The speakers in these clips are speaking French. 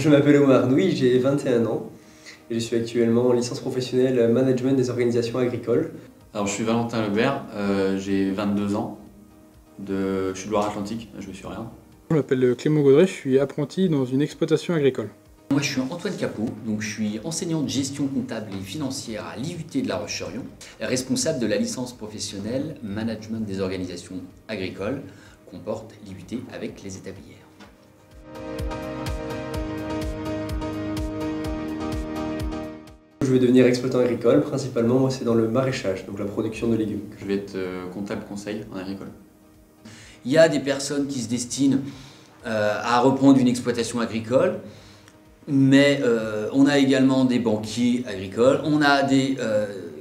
je m'appelle Omar Nouy, j'ai 21 ans et je suis actuellement en licence professionnelle management des organisations agricoles. Alors je suis Valentin Lebert, j'ai 22 ans, je suis de Loire-Atlantique, je ne suis rien. Je m'appelle Clément Godré, je suis apprenti dans une exploitation agricole. Moi je suis Antoine Capot, donc je suis enseignant de gestion comptable et financière à l'IUT de La Roche-sur-Yon, responsable de la licence professionnelle management des organisations agricoles qu'on porte l'IUT avec les Établières. Je vais devenir exploitant agricole, principalement moi c'est dans le maraîchage, donc la production de légumes. Je vais être comptable conseil en agricole. Il y a des personnes qui se destinent à reprendre une exploitation agricole, mais on a également des banquiers agricoles, on a des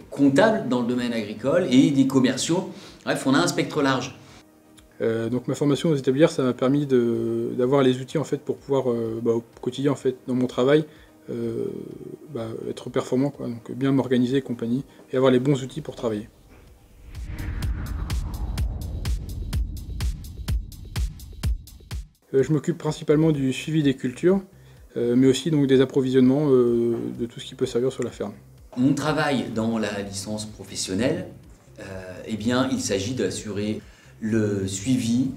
comptables dans le domaine agricole et des commerciaux, bref on a un spectre large. Donc ma formation aux Établières, ça m'a permis d'avoir les outils en fait, pour pouvoir au quotidien en fait, dans mon travail, être performant, quoi. Donc bien m'organiser et compagnie, et avoir les bons outils pour travailler. Je m'occupe principalement du suivi des cultures, mais aussi donc, des approvisionnements de tout ce qui peut servir sur la ferme. Mon travail dans la licence professionnelle, eh bien, il s'agit d'assurer le suivi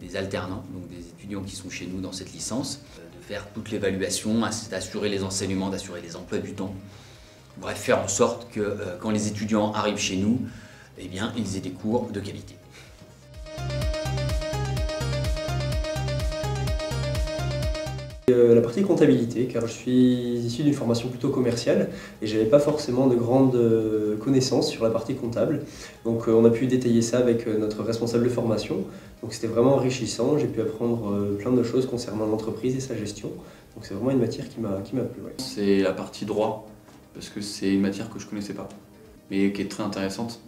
des alternants, donc des étudiants qui sont chez nous dans cette licence, de faire toute l'évaluation, d'assurer les enseignements, d'assurer les emplois du temps. Bref, faire en sorte que quand les étudiants arrivent chez nous, eh bien, ils aient des cours de qualité. La partie comptabilité, car je suis issu d'une formation plutôt commerciale et je n'avais pas forcément de grandes connaissances sur la partie comptable. Donc on a pu détailler ça avec notre responsable de formation. Donc c'était vraiment enrichissant, j'ai pu apprendre plein de choses concernant l'entreprise et sa gestion. Donc c'est vraiment une matière qui m'a plu. Ouais. C'est la partie droit, parce que c'est une matière que je ne connaissais pas, mais qui est très intéressante,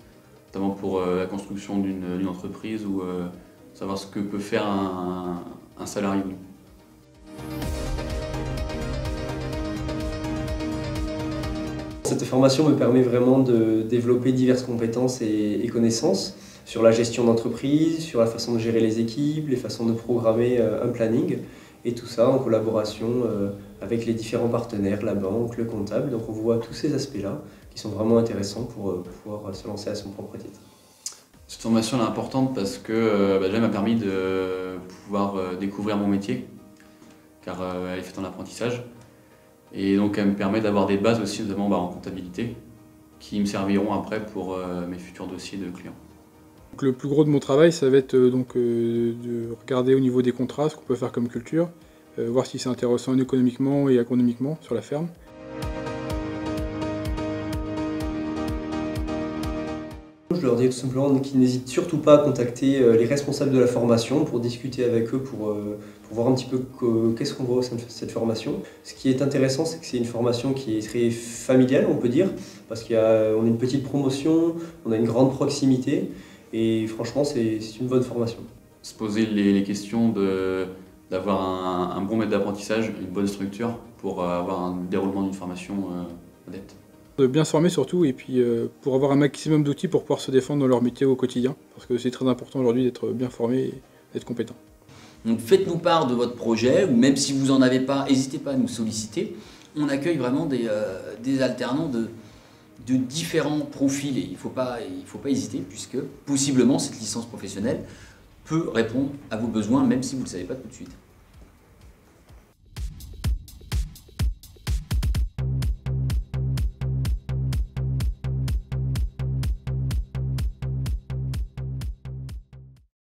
notamment pour la construction d'une entreprise ou savoir ce que peut faire un salarié. Cette formation me permet vraiment de développer diverses compétences et connaissances sur la gestion d'entreprise, sur la façon de gérer les équipes, les façons de programmer un planning et tout ça en collaboration avec les différents partenaires, la banque, le comptable. Donc on voit tous ces aspects-là qui sont vraiment intéressants pour pouvoir se lancer à son propre titre. Cette formation est importante parce que déjà m'a permis de pouvoir découvrir mon métier car elle est faite en apprentissage. Et donc elle me permet d'avoir des bases aussi, notamment en comptabilité, qui me serviront après pour mes futurs dossiers de clients. Donc, le plus gros de mon travail, ça va être de regarder au niveau des contrats, ce qu'on peut faire comme culture, voir si c'est intéressant économiquement et agronomiquement sur la ferme. Je leur dis tout simplement qu'ils n'hésitent surtout pas à contacter les responsables de la formation pour discuter avec eux, pour voir un petit peu qu'est-ce qu'on voit au sein de cette formation. Ce qui est intéressant, c'est que c'est une formation qui est très familiale, on peut dire, parce qu'on a une petite promotion, on a une grande proximité, et franchement, c'est une bonne formation. Se poser les questions d'avoir un bon maître d'apprentissage, une bonne structure pour avoir un déroulement d'une formation honnête. De bien se former surtout et puis pour avoir un maximum d'outils pour pouvoir se défendre dans leur métier au quotidien parce que c'est très important aujourd'hui d'être bien formé et d'être compétent. Donc faites-nous part de votre projet ou même si vous n'en avez pas, n'hésitez pas à nous solliciter. On accueille vraiment des alternants de différents profils et il ne faut pas hésiter puisque possiblement cette licence professionnelle peut répondre à vos besoins même si vous ne le savez pas tout de suite.